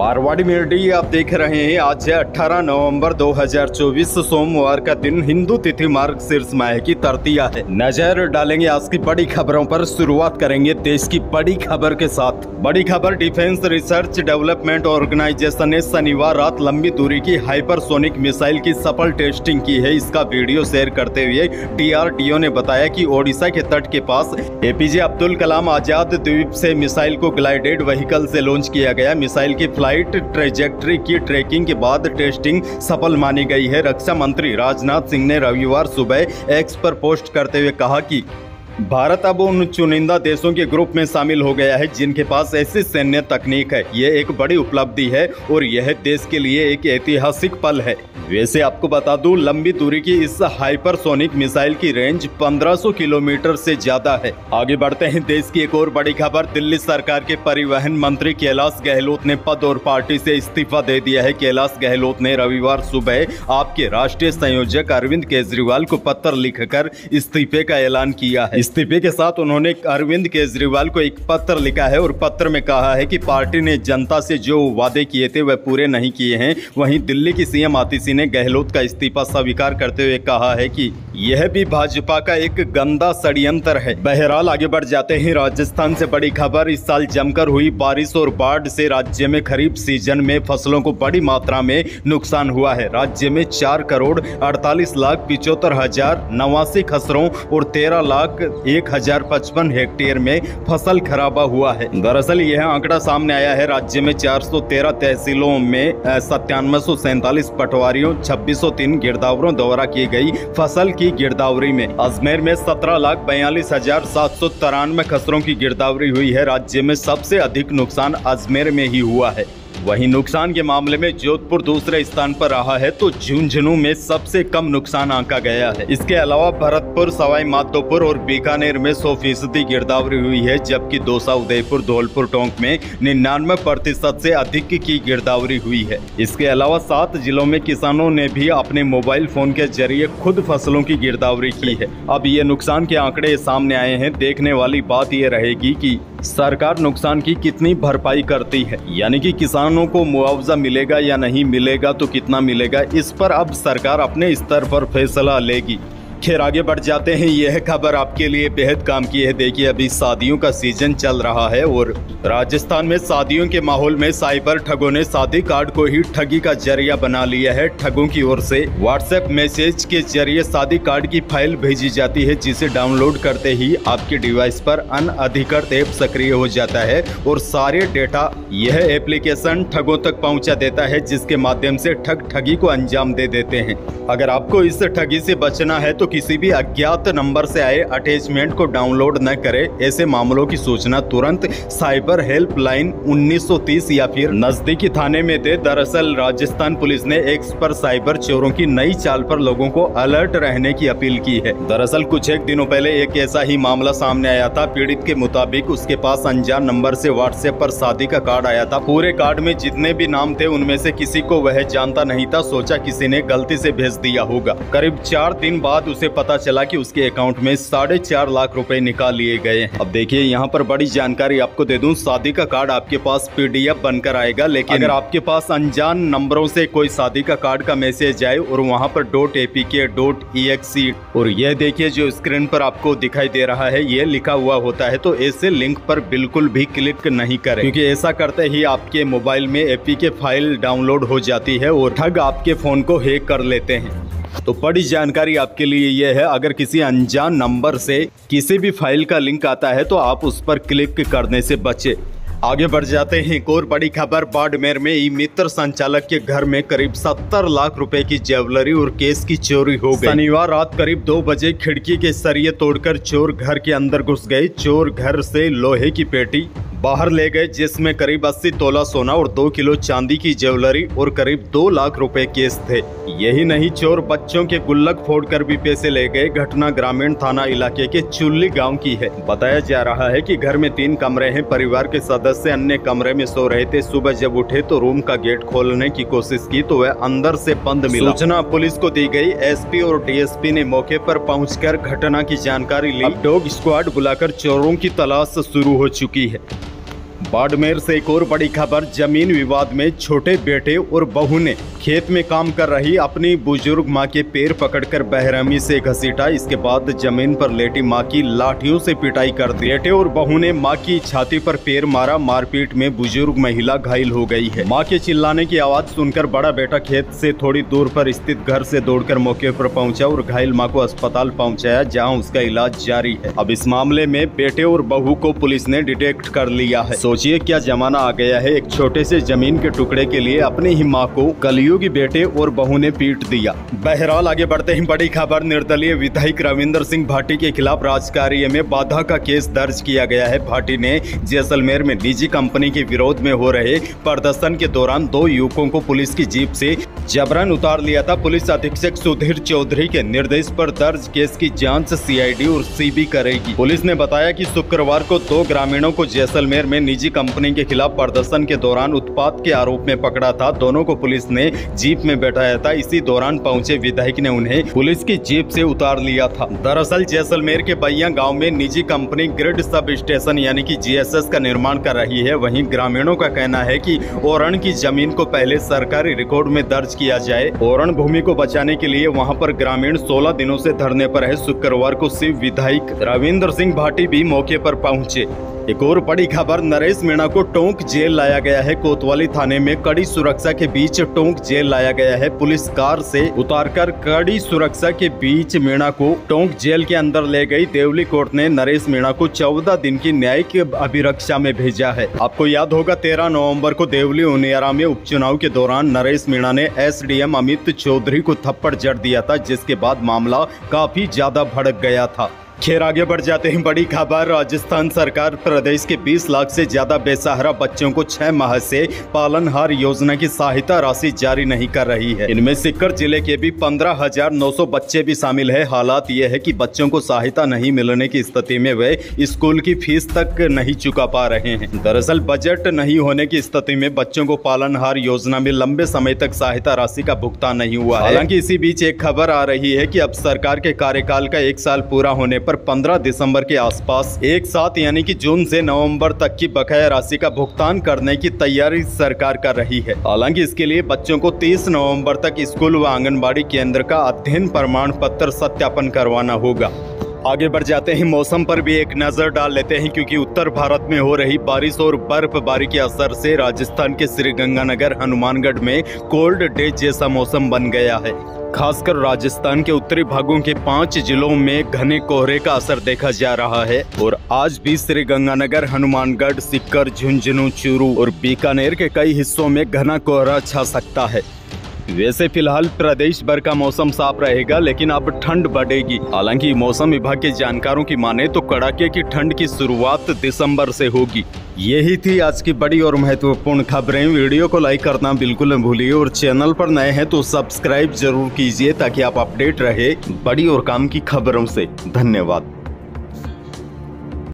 Marwari media आप देख रहे हैं। आज है 18 नवंबर 2024 सोमवार का दिन। हिंदू तिथि मार्ग शीर्ष माह की तृतीया है। नजर डालेंगे आज की बड़ी खबरों पर। शुरुआत करेंगे देश की बड़ी खबर के साथ। बड़ी खबर, डिफेंस रिसर्च डेवलपमेंट ऑर्गेनाइजेशन ने शनिवार रात लंबी दूरी की हाइपरसोनिक मिसाइल की सफल टेस्टिंग की है। इसका वीडियो शेयर करते हुए TRDO ने बताया कि ओडिशा के तट के पास APJ अब्दुल कलाम आजाद द्वीप से मिसाइल को ग्लाइडेड व्हीकल से लॉन्च किया गया। मिसाइल की फ्लाइट ट्रेजेक्टरी की ट्रैकिंग के बाद टेस्टिंग सफल मानी गई है। रक्षा मंत्री राजनाथ सिंह ने रविवार सुबह X पर पोस्ट करते हुए कहा कि भारत अब उन चुनिंदा देशों के ग्रुप में शामिल हो गया है जिनके पास ऐसी सैन्य तकनीक है। ये एक बड़ी उपलब्धि है और यह देश के लिए एक ऐतिहासिक पल है। वैसे आपको बता दूं, लंबी दूरी की इस हाइपरसोनिक मिसाइल की रेंज 1500 किलोमीटर से ज्यादा है। आगे बढ़ते हैं देश की एक और बड़ी खबर। दिल्ली सरकार के परिवहन मंत्री कैलाश गहलोत ने पद और पार्टी से इस्तीफा दे दिया है। कैलाश गहलोत ने रविवार सुबह आपके राष्ट्रीय संयोजक अरविंद केजरीवाल को पत्र लिखकर इस्तीफे का ऐलान किया है। इस्तीफे के साथ उन्होंने अरविंद केजरीवाल को एक पत्र लिखा है और पत्र में कहा है कि पार्टी ने जनता से जो वादे किए थे वह पूरे नहीं किए हैं। वहीं दिल्ली की सीएम आतिशी ने गहलोत का इस्तीफा स्वीकार करते हुए कहा है कि यह भी भाजपा का एक गंदा षड्यंत्र है। बहरहाल आगे बढ़ जाते हैं राजस्थान से बड़ी खबर। इस साल जमकर हुई बारिश और बाढ़ से राज्य में खरीफ सीजन में फसलों को बड़ी मात्रा में नुकसान हुआ है। राज्य में 4,48,75,089 खसरों और 13,01,055 हेक्टेयर में फसल खराबा हुआ है। दरअसल यह आंकड़ा सामने आया है। राज्य में 413 तहसीलों में 5747 पटवारियों 2603 गिरदावरों द्वारा की गई फसल की गिरदावरी में अजमेर में 17,42,793 खसरों की गिरदावरी हुई है। राज्य में सबसे अधिक नुकसान अजमेर में ही हुआ है। वहीं नुकसान के मामले में जोधपुर दूसरे स्थान पर रहा है तो झुंझुनू में सबसे कम नुकसान आंका गया है। इसके अलावा भरतपुर, सवाई माधोपुर और बीकानेर में 100% गिरदावरी हुई है, जबकि दौसा, उदयपुर, धौलपुर टोंक में 99% से अधिक की गिरदावरी हुई है। इसके अलावा 7 जिलों में किसानों ने भी अपने मोबाइल फोन के जरिए खुद फसलों की गिरदावरी की है। अब ये नुकसान के आंकड़े सामने आए हैं। देखने वाली बात ये रहेगी कि सरकार नुकसान की कितनी भरपाई करती है, यानी कि किसानों को मुआवजा मिलेगा या नहीं मिलेगा, तो कितना मिलेगा, इस पर अब सरकार अपने स्तर पर फैसला लेगी। खैर आगे बढ़ जाते हैं। यह खबर आपके लिए बेहद काम की है। देखिए, अभी शादियों का सीजन चल रहा है और राजस्थान में शादियों के माहौल में साइबर ठगों ने शादी कार्ड को ही ठगी का जरिया बना लिया है। ठगों की ओर से व्हाट्सएप मैसेज के जरिए शादी कार्ड की फाइल भेजी जाती है, जिसे डाउनलोड करते ही आपके डिवाइस पर अनधिकृत ऐप सक्रिय हो जाता है और सारे डेटा यह एप्लीकेशन ठगों तक पहुँचा देता है, जिसके माध्यम से ठग ठगी को अंजाम दे देते हैं। अगर आपको इस ठगी से बचना है तो किसी भी अज्ञात नंबर से आए अटैचमेंट को डाउनलोड न करें। ऐसे मामलों की सूचना तुरंत साइबर हेल्पलाइन 1930 या फिर नजदीकी थाने में दे। दरअसल राजस्थान पुलिस ने X पर साइबर चोरों की नई चाल पर लोगों को अलर्ट रहने की अपील की है। दरअसल कुछ एक दिनों पहले एक ऐसा ही मामला सामने आया था। पीड़ित के मुताबिक उसके पास अनजान नंबर से व्हाट्सएप पर शादी का कार्ड आया था। पूरे कार्ड में जितने भी नाम थे उनमें से किसी को वह जानता नहीं था। सोचा किसी ने गलती से भेज दिया होगा। करीब 4 दिन बाद उसे पता चला कि उसके अकाउंट में 4.5 लाख रुपए निकाल लिए गए हैं। अब देखिए, यहाँ पर बड़ी जानकारी आपको दे दूं, शादी का कार्ड आपके पास PDF बनकर आएगा, लेकिन अगर आपके पास अनजान नंबरों से कोई शादी का कार्ड का मैसेज आए और वहाँ पर .apk.exe और यह देखिए जो स्क्रीन पर आपको दिखाई दे रहा है ये लिखा हुआ होता है, तो ऐसे लिंक पर बिल्कुल भी क्लिक नहीं करें, क्योंकि ऐसा करते ही आपके मोबाइल में APK फाइल डाउनलोड हो जाती है और ठग आपके फोन को हैक कर लेते हैं। तो बड़ी जानकारी आपके लिए यह है, अगर किसी अनजान नंबर से किसी भी फाइल का लिंक आता है तो आप उस पर क्लिक करने से बचें। आगे बढ़ जाते हैं एक और बड़ी खबर। बाड़मेर में ई मित्र संचालक के घर में करीब 70 लाख रुपए की ज्वेलरी और केस की चोरी हो गई। शनिवार रात करीब 2 बजे खिड़की के सरिये तोड़कर चोर घर के अंदर घुस गए। चोर घर से लोहे की पेटी बाहर ले गए, जिसमें करीब 80 तोला सोना और 2 किलो चांदी की ज्वेलरी और करीब 2 लाख रुपए केस थे। यही नहीं, चोर बच्चों के गुल्लक फोड़कर भी पैसे ले गए। घटना ग्रामीण थाना इलाके के चुल्ली गांव की है। बताया जा रहा है कि घर में 3 कमरे हैं। परिवार के सदस्य अन्य कमरे में सो रहे थे। सुबह जब उठे तो रूम का गेट खोलने की कोशिश की तो वह अंदर से बंद मिला। सूचना पुलिस को दी गई। SP और DSP ने मौके पर पहुंचकर घटना की जानकारी ली। डॉग स्क्वाड बुलाकर चोरों की तलाश शुरू हो चुकी है। बाड़मेर से एक और बड़ी खबर, जमीन विवाद में छोटे बेटे और बहू ने खेत में काम कर रही अपनी बुजुर्ग मां के पैर पकड़कर बेरहमी से घसीटा। इसके बाद जमीन पर लेटी मां की लाठियों से पिटाई कर दी। बेटे और बहू ने मां की छाती पर पैर मारा। मारपीट में बुजुर्ग महिला घायल हो गई है। मां के चिल्लाने की आवाज सुनकर बड़ा बेटा खेत से थोड़ी दूर पर स्थित घर से दौड़कर मौके पर पहुंचा और घायल मां को अस्पताल पहुंचाया, जहां उसका इलाज जारी है। अब इस मामले में बेटे और बहू को पुलिस ने डिटेक्ट कर लिया है। सोचिए क्या जमाना आ गया है। एक छोटे से जमीन के टुकड़े के लिए अपनी ही मां को कलयुगी बेटे और बहू ने पीट दिया। बहरहाल आगे बढ़ते ही बड़ी खबर, निर्दलीय विधायक रविंदर सिंह भाटी के खिलाफ राजकार्य में बाधा का केस दर्ज किया गया है। भाटी ने जैसलमेर में निजी कंपनी के विरोध में हो रहे प्रदर्शन के दौरान दो युवकों को पुलिस की जीप से जबरन उतार लिया था। पुलिस अधीक्षक सुधीर चौधरी के निर्देश पर दर्ज केस की जांच CID और CB करेगी। पुलिस ने बताया कि शुक्रवार को दो ग्रामीणों को जैसलमेर में निजी कंपनी के खिलाफ प्रदर्शन के दौरान उत्पात के आरोप में पकड़ा था। दोनों को पुलिस ने जीप में बैठाया था। इसी दौरान पहुंचे विधायक ने उन्हें पुलिस की जीप से उतार लिया था। दरअसल जैसलमेर के बैया गांव में निजी कंपनी ग्रिड सब स्टेशन यानी कि GSS का निर्माण कर रही है। वहीं ग्रामीणों का कहना है कि ओरण की जमीन को पहले सरकारी रिकॉर्ड में दर्ज किया जाए। ओरण भूमि को बचाने के लिए वहाँ पर ग्रामीण 16 दिनों से धरने पर है। शुक्रवार को शिव विधायक रविंदर सिंह भाटी भी मौके पर पहुंचे। एक और बड़ी खबर, नरेश मीणा को टोंक जेल लाया गया है। कोतवाली थाने में कड़ी सुरक्षा के बीच टोंक जेल लाया गया है। पुलिस कार से उतारकर कड़ी सुरक्षा के बीच मीणा को टोंक जेल के अंदर ले गई। देवली कोर्ट ने नरेश मीणा को 14 दिन की न्यायिक अभिरक्षा में भेजा है। आपको याद होगा 13 नवम्बर को देवली उनियारा में उपचुनाव के दौरान नरेश मीणा ने SDM अमित चौधरी को थप्पड़ जड़ दिया था, जिसके बाद मामला काफी ज्यादा भड़क गया था। खैर आगे बढ़ जाते हैं बड़ी खबर, राजस्थान सरकार प्रदेश के 20 लाख से ज्यादा बेसहारा बच्चों को 6 माह से पालनहार योजना की सहायता राशि जारी नहीं कर रही है। इनमें सीकर जिले के भी 15,900 बच्चे भी शामिल है। हालात ये है कि बच्चों को सहायता नहीं मिलने की स्थिति में वे स्कूल की फीस तक नहीं चुका पा रहे हैं। दरअसल बजट नहीं होने की स्थिति में बच्चों को पालनहार योजना में लंबे समय तक सहायता राशि का भुगतान नहीं हुआ है। हालांकि इसी बीच एक खबर आ रही है कि अब सरकार के कार्यकाल का 1 साल पूरा होने पर 15 दिसंबर के आसपास एक साथ यानी कि जून से नवंबर तक की बकाया राशि का भुगतान करने की तैयारी सरकार कर रही है। हालांकि इसके लिए बच्चों को 30 नवंबर तक स्कूल व आंगनबाड़ी केंद्र का अध्ययन प्रमाण पत्र सत्यापन करवाना होगा। आगे बढ़ जाते हैं, मौसम पर भी एक नज़र डाल लेते हैं, क्योंकि उत्तर भारत में हो रही बारिश और बर्फबारी के असर से राजस्थान के श्रीगंगानगर हनुमानगढ़ में कोल्ड डे जैसा मौसम बन गया है। खासकर राजस्थान के उत्तरी भागों के 5 जिलों में घने कोहरे का असर देखा जा रहा है और आज भी श्रीगंगानगर, हनुमानगढ़, सीकर, झुंझुनू, चूरू और बीकानेर के कई हिस्सों में घना कोहरा छा सकता है। वैसे फिलहाल प्रदेश भर का मौसम साफ रहेगा, लेकिन अब ठंड बढ़ेगी। हालांकि मौसम विभाग के जानकारों की माने तो कड़ाके की ठंड की शुरुआत दिसंबर से होगी। यही थी आज की बड़ी और महत्वपूर्ण खबरें। वीडियो को लाइक करना बिल्कुल न भूलिए और चैनल पर नए हैं तो सब्सक्राइब जरूर कीजिए ताकि आप अपडेट रहे बड़ी और काम की खबरों से। धन्यवाद।